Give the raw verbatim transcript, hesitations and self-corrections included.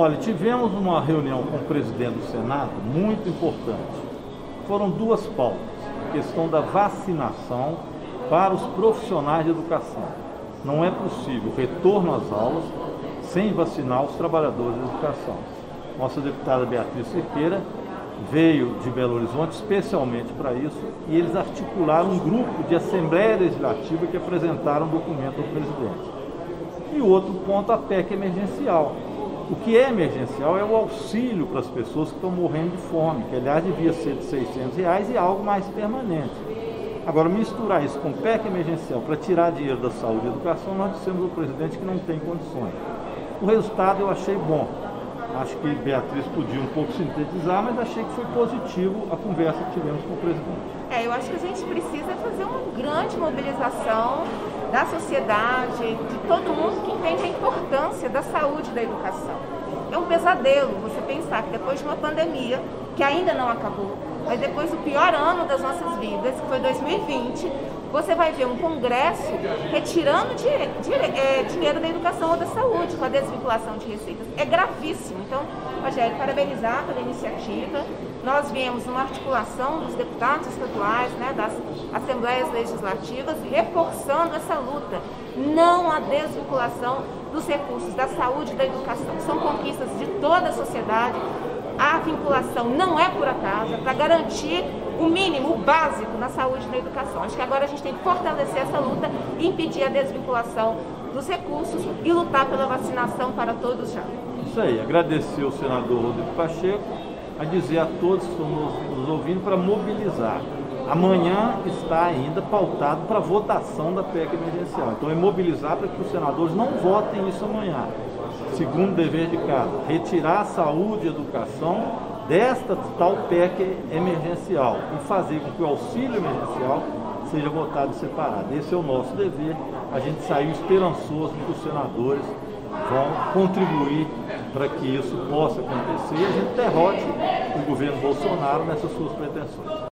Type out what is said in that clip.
Olha, tivemos uma reunião com o presidente do Senado muito importante. Foram duas pautas. A questão da vacinação para os profissionais de educação. Não é possível retorno às aulas sem vacinar os trabalhadores da educação. Nossa deputada Beatriz Cerqueira veio de Belo Horizonte especialmente para isso e eles articularam um grupo de Assembleia Legislativa que apresentaram um documento ao presidente. E outro ponto, a P E C emergencial. O que é emergencial é o auxílio para as pessoas que estão morrendo de fome, que aliás devia ser de seiscentos reais e algo mais permanente. Agora, misturar isso com P E C emergencial para tirar dinheiro da saúde e educação, nós dissemos ao presidente que não tem condições. O resultado eu achei bom. Acho que Beatriz podia um pouco sintetizar, mas achei que foi positivo a conversa que tivemos com o presidente. É, eu acho que a gente precisa fazer uma grande mobilização da sociedade, de todo mundo que entende a importância da saúde e da educação. É um pesadelo você pensar que depois de uma pandemia, que ainda não acabou, mas depois do pior ano das nossas vidas, que foi dois mil e vinte, você vai ver um congresso retirando dinheiro, dinheiro da educação ou da saúde com a desvinculação de receitas. É gravíssimo. Então, Rogério, parabenizar pela iniciativa. Nós viemos uma articulação dos deputados estaduais, né, das assembleias legislativas, reforçando essa luta. Não a desvinculação dos recursos da saúde e da educação. São conquistas de toda a sociedade. A vinculação não é por acaso, é para garantir o mínimo, o básico na saúde e na educação. Acho que agora a gente tem que fortalecer essa luta, impedir a desvinculação dos recursos e lutar pela vacinação para todos já. Isso aí, agradecer ao senador Rodrigo Pacheco, a dizer a todos que estão nos ouvindo para mobilizar. Amanhã está ainda pautado para a votação da P E C emergencial. Então é mobilizar para que os senadores não votem isso amanhã. Segundo dever de casa, retirar a saúde e educação desta tal P E C emergencial e fazer com que o auxílio emergencial seja votado separado. Esse é o nosso dever. A gente saiu esperançoso que os senadores vão contribuir para que isso possa acontecer e a gente derrote o governo Bolsonaro nessas suas pretensões.